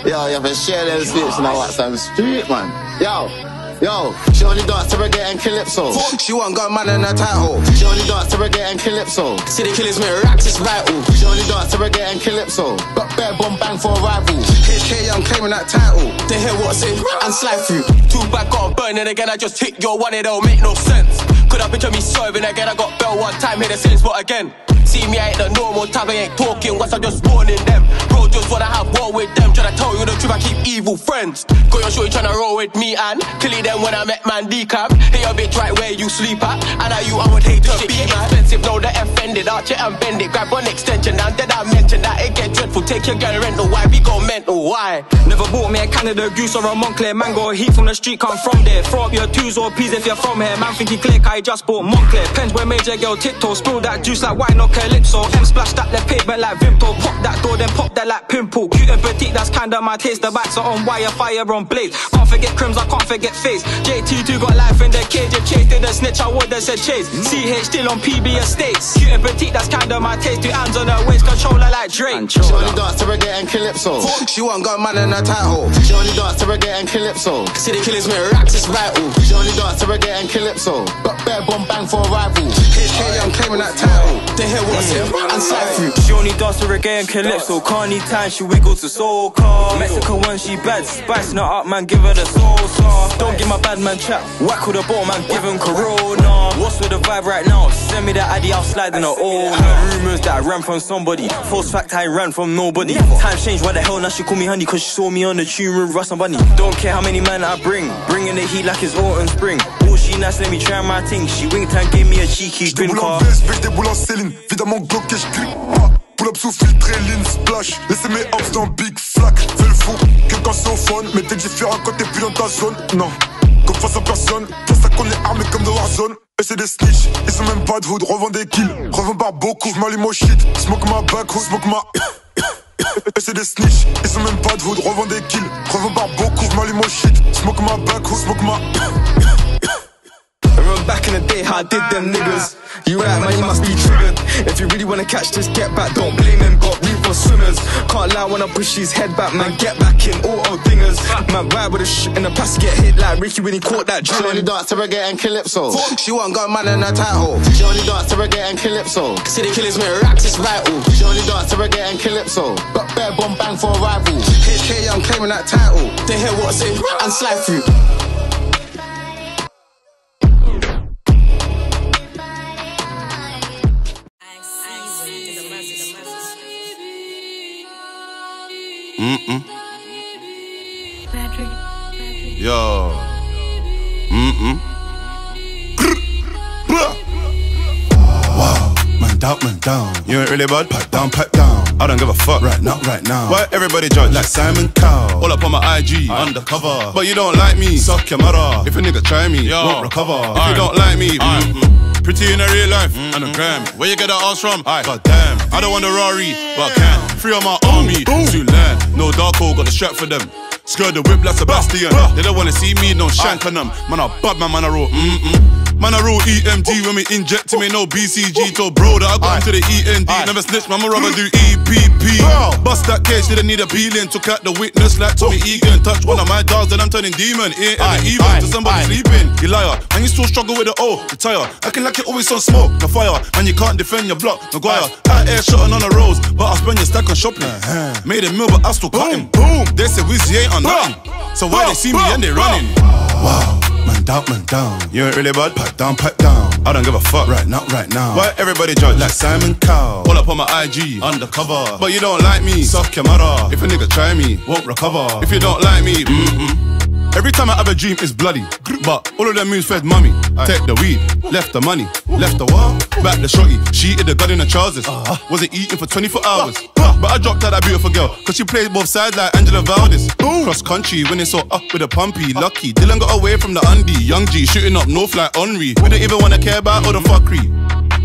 Yo, you have to share them slips now at some street, man. Yo, she only dance to reggae and calypso. She won't got man in her title. She only dance to reggae and calypso. See the killers make raps, it's vital. She only dance to reggae and calypso. Got bare bomb bang for a rival. HK, I'm claiming that title. They hear what's in and slide through. Too bad, got a burn, and again I just hit your one, it don't make no sense. Could I picture me serving again? I got bell one time, hit the same spot again. See me, I ain't the normal type, I ain't talking once, I'm just warning them. Bro, just wanna have war with them, tryna tell you the truth, I keep evil friends. Got your shorty tryna roll with me and killing them when I met man decap. Hey, a bitch right where you sleep at, and I you, I would hate to shit, be expensive, no, the offended, arch it and bend it. Grab one extension, and then I mention that it get dreadful, take your girl rental, why we go mental, why? Never bought me a Canada Goose or a Montclair mango, heat from the street, come from there. Throw up your twos or peas if you're from here, man think he click, I just bought Montclair. Pens where major girl tiptoe, spill that juice like wine or calypso. M splash that left paper like Vimto. Pop that door, then pop that like pimple. Cute and petite, that's kinda my taste. The backs are on wire, fire on blade. Can't forget crims, I can't forget face. JT2 got life in the cage. If Chase did a snitch, I would've said Chase. CH still on PB estates. Cute and petite, that's kinda my taste. Two hands on her waist, controller like Drake. She only dance to reggae and calypso. She won't got man in her title. She only dance to reggae and calypso. See the killers make raps, it's vital. She only dance to reggae and calypso. Got bare bomb bang for a rival. HK, I'm claiming that title. They hear what's in and side through. She only dances to reggae and calypso. Carney time, she wiggles to soca. Mexican one, she bad. Spicing her up, man, give her the salsa. Don't give my bad man chat. Whack with the ball, man, give him Corona. What's with the vibe right now? Send me that ID, I'll slide in her all. Heard rumors that I ran from somebody. False fact, I ran from nobody. Time changed, why the hell now she call me honey? Cause she saw me on the tune with Russ and Bunny. Don't care how many man I bring. Bringing the heat like it's autumn spring. Oh, she nice, let me try my thing. She winked and gave me a cheeky grin car. Évidemment bloqué, je clique pas. Pull up sous filtre et lean splash. Laissez mes hops dans Big Flack. Fais le fou, que quand c'est au fun. Mais t'es différent quand t'es plus dans ta zone. Non, comme face à personne. Pour ça qu'on est armé comme dans Warzone. Eux c'est des snitch, ils ont même pas de hood. Revends des kills, revends par beaucoup. J'm'allume au shit, smoke ma back, smoke ma. Eux c'est des snitch, ils ont même pas de hood. Revends des kills, revends par beaucoup. J'm'allume au shit, smoke ma back, smoke ma. I remember back in the day how I did them niggas. You right man, you must be triggered. If you really wanna catch this, get back, don't blame him. Got room for swimmers. Can't lie when I push his head back, man, get back in, auto dingers. Man, ride with a shit in the pass, get hit like Ricky when he caught that drill. She only dance to reggae and calypso. She won't got man in her title. She only dance to reggae and calypso. See the killers make raps, it's vital. She only dance to reggae and calypso. Got bare bomb bang for a rival. HK, I'm claiming that title. They hear what's in and slide through. Yo. Wow, man down, you ain't really bad. Pat down, I don't give a fuck right now, why everybody judge like Simon Cowell? All up on my IG, undercover, but you don't like me, suck your mother. If a nigga try me, yo, won't recover. If you don't like me, pretty in a real life, and a gram. Where you get that ass from? God damn, I don't want a Rari, but I can. Free on my army, Zulan. No Darko, got the strap for them. Skirt the whip like Sebastian. They don't wanna see me, no shank on them. Man, I bad man, man, I roll, Man, I roll EMT when we inject him, ain't no BCG. Told bro that I got him to the END. Never snitch, man, my rubber do EPP. Bust that case, didn't need a peeling. Took out the witness like Tommy Egan. Touch one of my dolls, then I'm turning demon. Ain't ever even to somebody sleeping. You liar, man, you still struggle with the O. Retire, acting like you always on smoke. No fire, man, you can't defend your block. Maguire, hot air shotting on the roads, but I spend your stack on shopping. Made a meal, but I still cut him. They say Wizzy ain't on nothing, so why they see me and they running? Wow. Man down, you ain't really bad. Pat down, I don't give a fuck right now, why everybody judge like Simon Cowell? All up on my IG, undercover, but you don't like me, suck your mother. If a nigga try me, won't recover. If you don't like me, every time I have a dream it's bloody, but all of them moves fed mummy. Take the weed, left the money, left the wall, back the shorty. She eated the gun in her trousers, wasn't eating for 24 hours. But I dropped out that beautiful girl, cause she played both sides like Angela Valdez. Cross country, when they saw up with a pumpy, lucky. Dylan got away from the undie, young G shooting up north like Henry. We don't even wanna care about all the fuckery.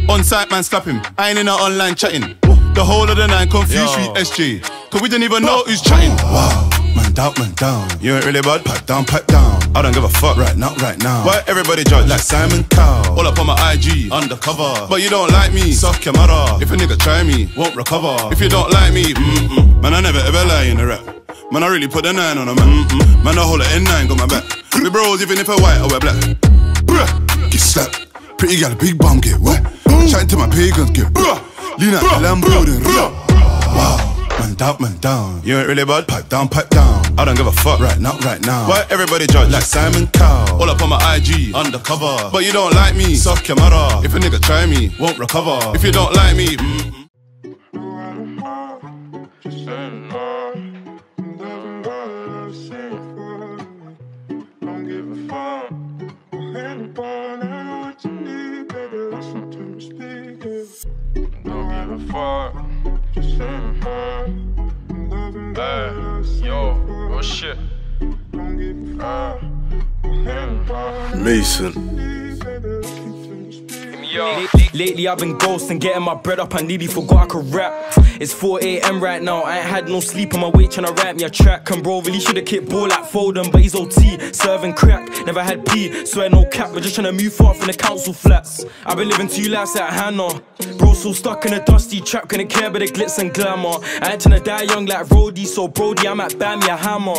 On site man slap him, I ain't in her online chatting. The whole of the night confused Street SJ, cause we didn't even know who's chatting. Wow. Man down, you ain't really bad. Pat down, I don't give a fuck right now. Why everybody judge like Simon Cowell? All up on my IG, undercover. But you don't like me, suck your mother. If a nigga try me, won't recover. If you don't like me, man, I never ever lie in a rap. Man, I really put the 9 on a man. Man, I hold a N9, got my back. We bros, even if I white, I wear black. Bruh, get slapped. Pretty gal, a big bum, get wet. Chatting to my pagans, get bruh. Lean out the Lambo, then bruh. Wow. Man down, you ain't really bad. Pipe down, I don't give a fuck right now. Why everybody judge like Simon Cowell? All up on my IG, undercover. But you don't like me, suck your mother. If a nigga try me, won't recover. If you don't like me, Lately I've been ghosting, getting my bread up. I nearly forgot I could rap. It's 4 AM right now, I ain't had no sleep. On my way trying to write me a track. And bro, really should have kicked ball like Foden, but he's OT, serving crack. Never had pee, swear no cap. We're just trying to move far from the council flats. I've been living 2 lives like Hannah. Bro, so stuck in a dusty trap, couldn't care about the glitz and glamour. I ain't trying to die young like Roddy, so Brody, I might buy me a hammer.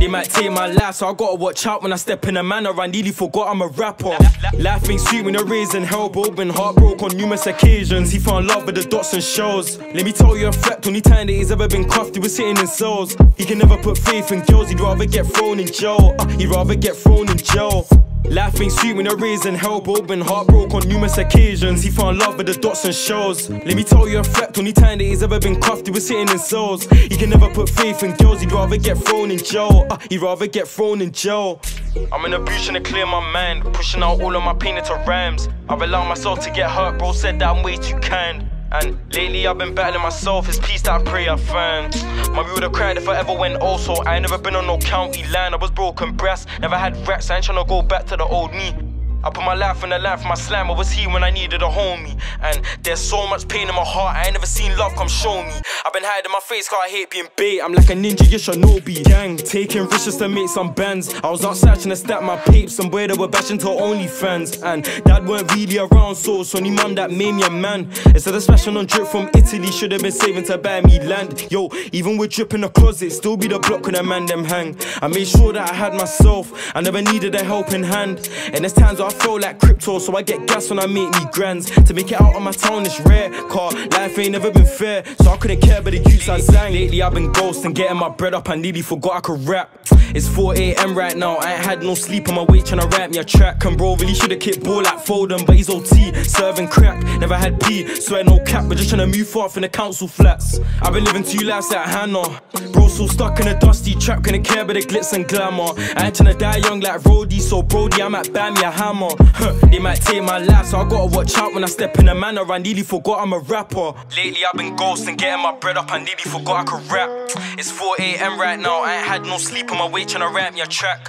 They might take my life, so I gotta watch out when I step in a manner. I nearly forgot I'm a rapper. Life ain't sweet when you're raising hell, bro. Been heartbroken on numerous occasions. He found love with the dots and shells. Let me tell you a fact, only time that he's ever been cuffed, he was sitting in cells. He can never put faith in girls, he'd rather get thrown in jail. He'd rather get thrown in jail. Life ain't sweet when you're raising hell, bro. Been heartbroken on numerous occasions. He found love with the dots and shells. Let me tell you a fact, only time that he's ever been cuffed, he was sitting in cells. He can never put faith in girls, he'd rather get thrown in jail. He'd rather get thrown in jail. I'm in a booth trying to clear my mind, pushing out all of my pain into rhymes. I've allowed myself to get hurt, bro, said that I'm way too kind. And lately I've been battling myself, it's peace that I pray I find. Mommy would've cried if I ever went old, so I ain't never been on no county line. I was broken brass, never had rats, I ain't tryna go back to the old me. I put my life in the line for my slime, I was here when I needed a homie. And there's so much pain in my heart, I ain't never seen love come show me. I've been hiding my face cause I hate being bait, I'm like a ninja, you shinobi. Gang, taking risks to make some bands. I was outside trying to stack my papes, somewhere they were bashing to OnlyFans. And dad weren't really around, so it's only mum that made me a man. Instead of smashing on drip from Italy, should've been saving to buy me land. Yo, even with drip in the closet, still be the block when a man them hang. I made sure that I had myself, I never needed a helping hand. And there's times I feel like crypto, so I get gas when I make me grands. To make it out of my town is rare, car life ain't never been fair, so I couldn't care about the youths I sang. Lately I've been ghosting, getting my bread up, I nearly forgot I could rap. It's 4 AM right now, I ain't had no sleep. On my way trying to write me a track. And bro, really should've kicked ball like Foden, but he's OT, serving crack. Never had pee, swear no cap, we're just trying to move far from the council flats. I've been living 2 lives like Hannah. Bro, so stuck in a dusty trap, couldn't care about the glitz and glamour. I ain't trying to die young like Roddy, so Brody, I might buy me a hammer. They might take my life, so I gotta watch out when I step in a manner. I nearly forgot I'm a rapper. Lately I've been ghosting, getting my bread up. I nearly forgot I could rap. It's 4 AM right now, I ain't had no sleep. On my way trying to rap me a track.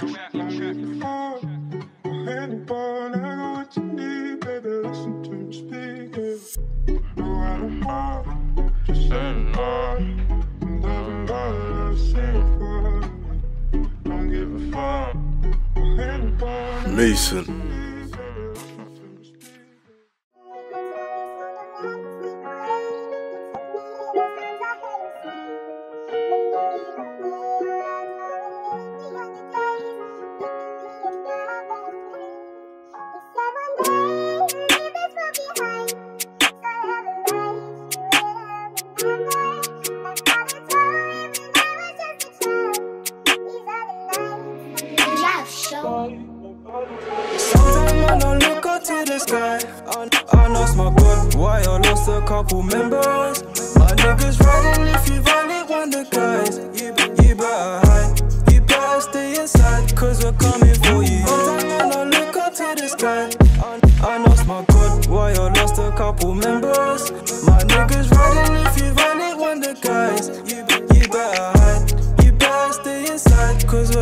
Mason.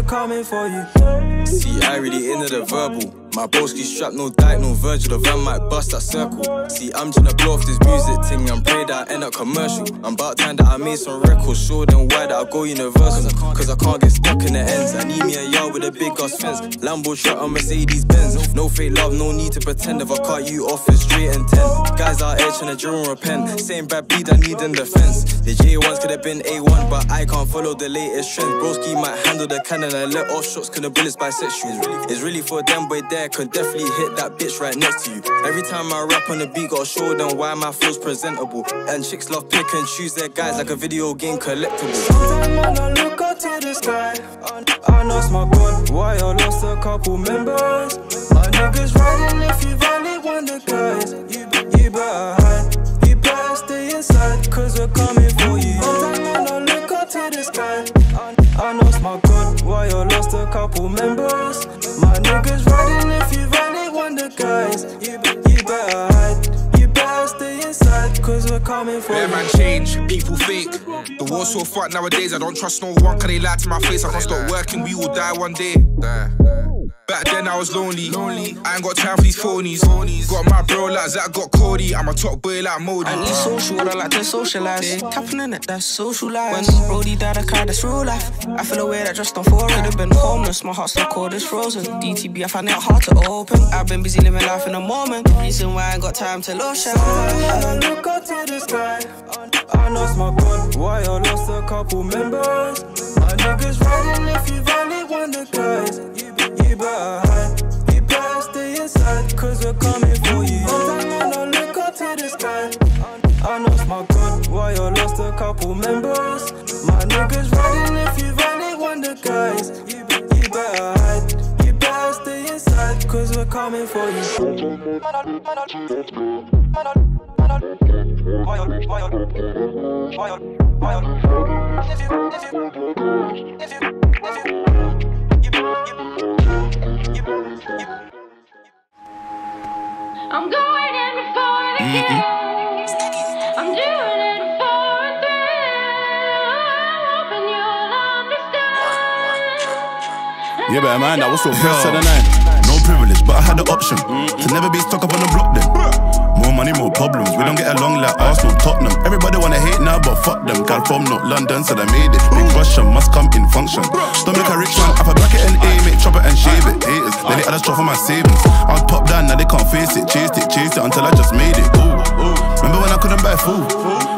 Coming for you. See, I really into the verbal. My broski strapped, no dyke, no Virgil, the van might bust that circle. See, I'm tryna blow off this music thing and pray that I end up commercial. I'm about time that I made some records, show them why that I go universal. Cause I can't get stuck in the ends. I need me a yard with a big ass fence, Lambo truck and Mercedes Benz. No fake love, no need to pretend. If I cut you off, it's straight and 10. Guys out here tryna drill and repent, same bad beat I need in defense. The J1s could have been A1, but I can't follow the latest trends. Broski might handle the cannon and let off shots, cause the bullets bisexual. It's really for them, but there could definitely hit that bitch right next to you. Every time I rap on the beat, gotta show them why my flow's presentable. And chicks love pick and choose their guys like a video game collectible. Sometimes I don't look up to the sky. I know it's my God, why I lost a couple members. My niggas riding if you've only won the guys. You better hide, you better stay inside, cause we're coming for you. Sometimes I don't look up to the sky. I know it's my God, why I lost a couple members. My niggas riding if you've only won the guys. You better hide, you better stay inside, cause we're coming for you. Yeah, man, change, people fake. The war's so fucked nowadays, I don't trust no one, cause they lie to my face. I can't stop working, we will die one day. Back then I was lonely. I ain't got time for these phonies. Got my bro like Zach, got Cody. I'm a top boy like Modi. I need social, I like to socialise. Tapping in it, that's social life. When Brody died, I cried, that's real life. I feel away that just on foreign. Could've been homeless, my heart's so cold, it's frozen. DTB, I find it hard to open. I've been busy living life in the moment. The reason why I ain't got time to lotion. I don't look up to the sky. I know it's my God, why I lost a couple members. My niggas riding if you've only won the guys. You better hide, you better stay inside, cause we're coming for you. Sometimes I don't look up to the sky. I know it's my God, why I lost a couple members. My niggas riding if you've only won the guys. You better hide, you better stay inside, cause we're coming for you. I'm going in for the kill. I'm doing it for a thrill. I'm hoping you'll understand. Yeah, better mind that. What's so first of the night? No privilege, but I had the option to never be stuck up on the block then. More money, more problems. We don't get along like Arsenal, Tottenham. Everybody wanna hate now, but fuck them. Gal from North London, so they made it. Big Russian must come in function. Stomach a rich one, if I black it and aim it, chop it and shave it. Haters, then they had a straw for my savings. I was popped down, now they can't face it. Chased it until I just made it. Ooh. Remember when I couldn't buy food?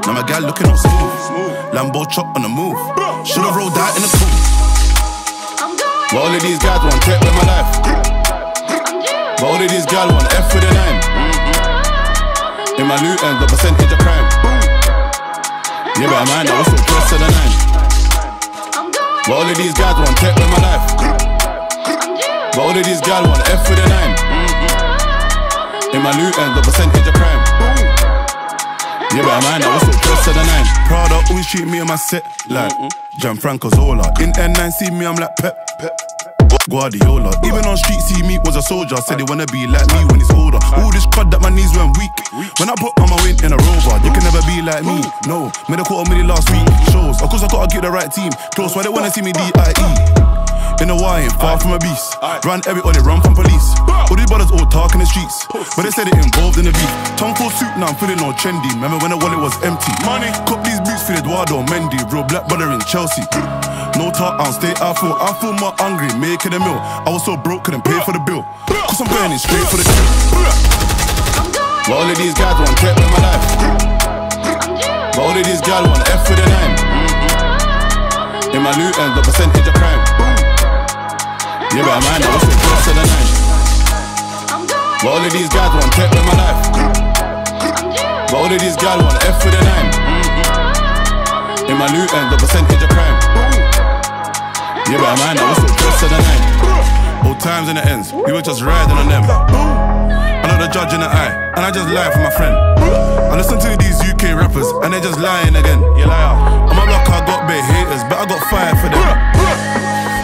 Now my gal looking up smooth. Lambo chop on the move. Should've rolled out in the pool. But all of these guys want tech with my life. But all of these gal want F with the nine. In my loot ends, the percentage of crime. Yeah, but I mind that was the dress of the nine. But all of these guys want tech with my life. But all of these guys want F with the nine. In my loot ends, the percentage of crime. Yeah, but I mind that was the dress of the nine. Prada always treat me in my set like Gianfranco Zola. In N9, see me, I'm like Pep. Guardiola, even on street, see me was a soldier. Said they wanna be like me when it's older. All this crud that my knees went weak. When I put on my win in a Rover, you can never be like me. No, made a quarter million last week. Shows, of course I gotta get the right team. Close, why they wanna see me D.I.E. In the wire, far from a beast. Ran everybody, run from police. All these brothers all talk in the streets, but they said it involved in the beef. Tongue full soup, now I'm feeling all trendy. Remember when the wallet was empty? Money. Cop these boots for Eduardo Mendy. Real black brother in Chelsea. No talk, I'm stay out full. I feel more hungry, making a meal. I was so broke, couldn't pay for the bill. Cause I'm burning straight for the kill. But all of these guys want tech with my life. But all of these guys want F with the nine. In my loot ends, the percentage of crime. Yeah, but I mind that was the dress of the night. But all of these guys want tech with my life. But all of these guys want F with the nine. In my loot ends, the percentage of crime. Yeah, but I mind that was the dress of the night. Old times and the ends, we were just riding on them. Another judge in the eye, and I just lie for my friend. I listen to these UK rappers, and they're just lying again. You liar. On my block I got big haters, but I got fire for them.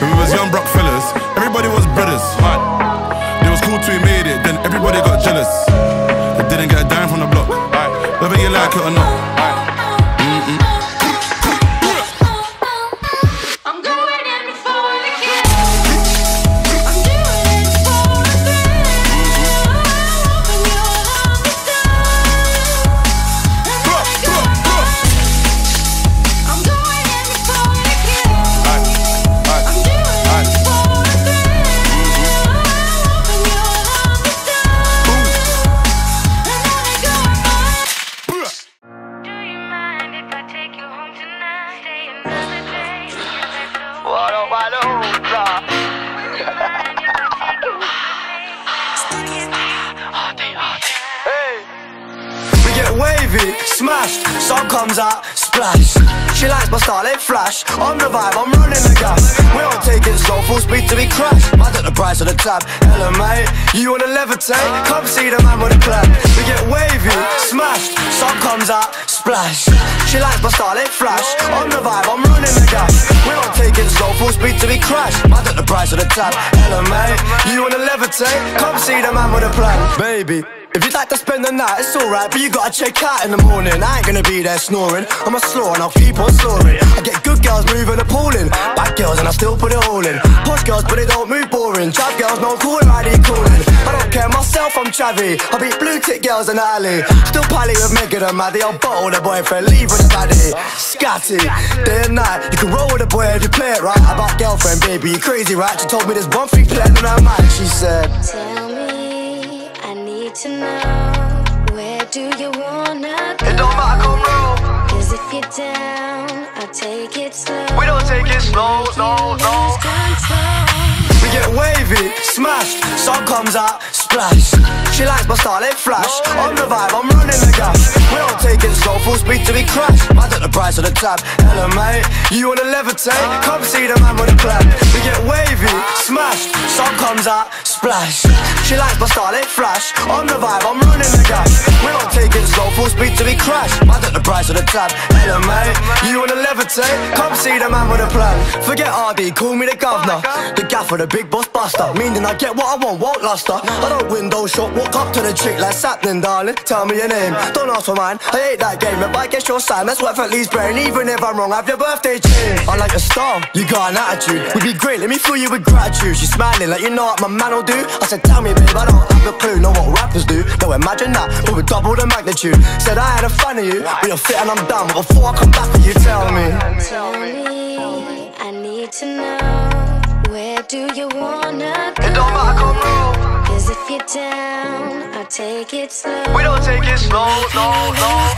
When we was young broke fellas, everybody was brothers. They was cool till we made it, then everybody got jealous. They didn't get a dime from the block, whether you like it or not. I'm going in for the kill. I'm doing it for the thrill. Ivy, smashed, song comes out, splash. She likes my starlit flash. On the vibe, I'm running the gas. We don't take it slow, full speed till we crash. Mad at the price of the tab. Hello mate, you wanna levitate? Come see the man with a clap. We get wavy, smashed, song comes out, splash. She likes my starlit flash. On the vibe, I'm running the gas. We don't take it slow, full speed till we crash. Mad at the price of the tab. Hello mate, you wanna levitate? Come see the man with a plan. Baby, if you'd like to spend the night, it's alright, but you gotta check out in the morning. I ain't gonna be there snoring. I'm a slaw and I'll keep on snoring. I get good girls moving appalling. Bad girls and I still put it all in. Posh girls but they don't move boring. Trap girls no cool right they calling. I don't care myself, I'm chavvy. I beat blue tick girls in the alley. Still pally with Megan and Maddie. I'll bottle the boyfriend, leave with the daddy. Scatty, day and night. You can roll with a boy if you play it right. About girlfriend, baby, you crazy right. She told me there's one thing planned in her mind. She said, tell me to know, where do you wanna go? It don't matter, come roll. Cause if you're down, I'll take it slow. We don't take it slow, no, no. We get wavy, smashed, sun comes out, splash. She likes my starlit flash. On the vibe, I'm running the gas. We don't take it slow, full speed till we crash. Mad at the price of the tab. Hello mate, you wanna levitate? Come see the man with a plan. We get wavy, smashed, sun comes out, splash. She likes my starlit flash. On the vibe, I'm running the gas. We don't take it slow, full speed till we crash. Mad at the price of the tab. Hello mate, you wanna levitate? Come see the man with a plan. Forget RD, call me the governor. The gaffer, the big boss buster. Meaning I get what I want, won't lust her. I don't window shop, walk up to the chick like Sapling, darling, tell me your name. Don't ask for mine, I hate that game. If I guess your sign, that's worth at least brain. Even if I'm wrong, have your birthday change. I like your style, you got an attitude. We'd be great, let me fool you with gratitude. She's smiling like you know what my man'll do. I said tell me babe, I don't have a clue, know what rappers do. No, imagine that, but with double the magnitude. Said I had a fan of you, but you're fit and I'm done. But before I come back for you, tell me. Tell me, I need to know, where do you wanna go? It don't matter, come roll. Cause if you're down, I'll take it slow. We don't take it slow, no, no.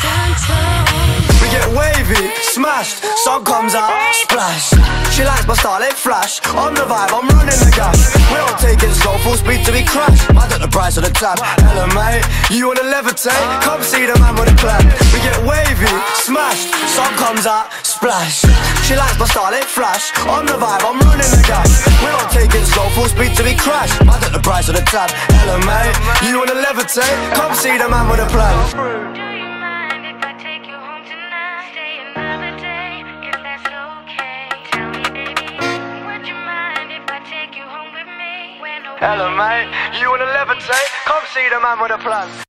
We get wavy, smashed, sun comes out, splash. She likes my starlit flash. On the vibe, I'm running the gas. We don't take it slow, full speed till we crash. Mad at the price of the tab. Hello mate, you wanna levitate? Come see the man with a plan. We get wavy, smashed, sun comes out, splash. She likes my starlit flash. On the vibe, I'm running the gas. We don't take it slow, full speed till we crash. Mad at the price of the tab. Hello mate, you wanna levitate? Come see the man with a plan. Hello mate, you wanna levitate? Come see the man with a plan.